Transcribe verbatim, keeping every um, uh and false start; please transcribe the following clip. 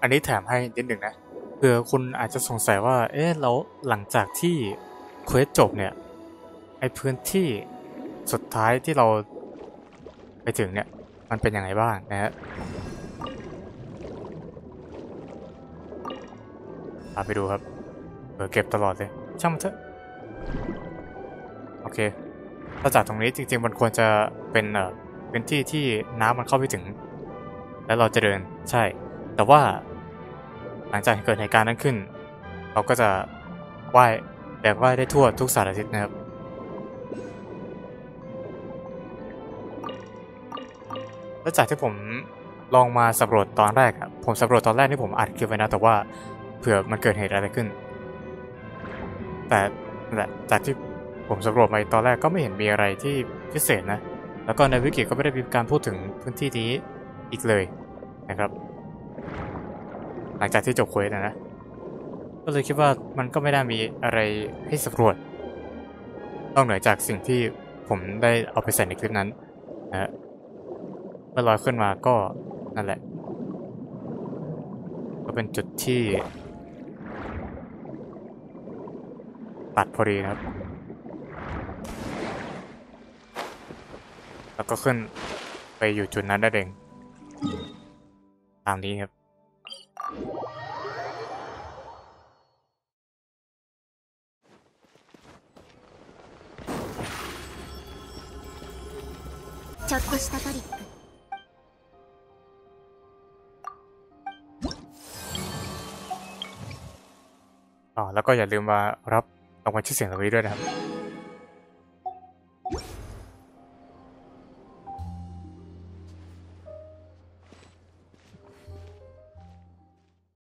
อันนี้แถมให้นิดหนึ่งนะเผื่อคุณอาจจะสงสัยว่าเอ๊ะแล้วหลังจากที่เควสจบเนี่ยไอพื้นที่สุดท้ายที่เราไปถึงเนี่ยมันเป็นยังไงบ้างนะฮะเอาไปดูครับเผื่อเก็บตลอดเลยช่างมันเถอะโอเคถ้าจากตรงนี้จริงๆมันควรจะเป็นเอ่อพื้นที่ที่น้ำมันเข้าไปถึงแล้วเราจะเดินใช่แต่ว่าหลังจากเกิดเหตุการณ์นั้นขึ้นเราก็จะว่ายแบกว่ายได้ทั่วทุกสารทิศนะครับแล้วจากที่ผมลองมาสำรวจตอนแรกครับผมสำรวจตอนแรกที่ผมอัดคลิปไว้นะแต่ว่าเผื่อมันเกิดเหตุอะไรขึ้นแต่แหละจากที่ผมสำรวจมาตอนแรกก็ไม่เห็นมีอะไรที่พิเศษนะแล้วก็ในวิกิก็ไม่ได้มีการพูดถึงพื้นที่นี้อีกเลยนะครับหลังจากที่จบเควสนะนะก็เลยคิดว่ามันก็ไม่ได้มีอะไรให้สำรวจนอกเหนือจากสิ่งที่ผมได้เอาไปใส่ในคลิปนั้นนะเมื่อลอยขึ้นมาก็นั่นแหละก็เป็นจุดที่ตัดพอดีนะครับแล้วก็ขึ้นไปอยู่จุดนั้นได้เองตามนี้ครับちょっとしたトリックอ๋อแล้วก็อย่าลืมมารับรางวัลชื่อเสียงเหล่านี้ด้วยนะครับ